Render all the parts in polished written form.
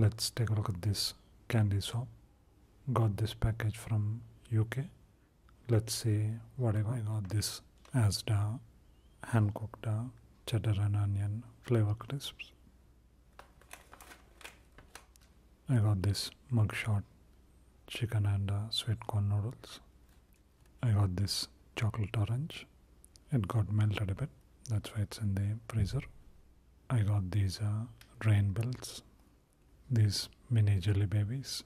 Let's take a look at this candy shop. Got this package from UK. Let's see what I got. This Asda hand cooked cheddar and onion flavor crisps. I got this mugshot chicken and sweet corn noodles. I got this chocolate orange. It got melted a bit, that's why it's in the freezer. I got these rain bells, these mini jelly babies,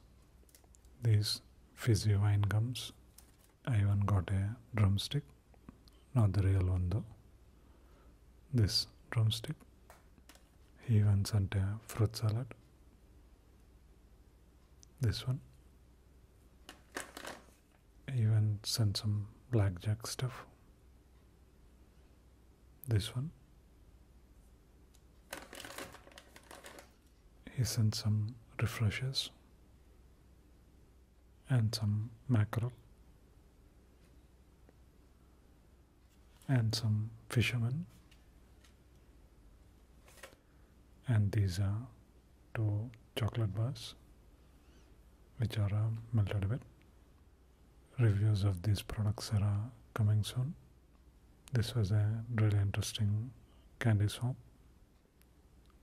these fizzy wine gums. I even got a drumstick, not the real one though. This drumstick. He even sent a fruit salad. This one. He even sent some blackjack stuff. This one. He sent some refreshers and some mackerel and some fishermen, and these are 2 chocolate bars which are melted a bit. Reviews of these products are coming soon. This was a really interesting candy shop,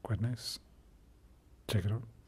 quite nice. Check it out.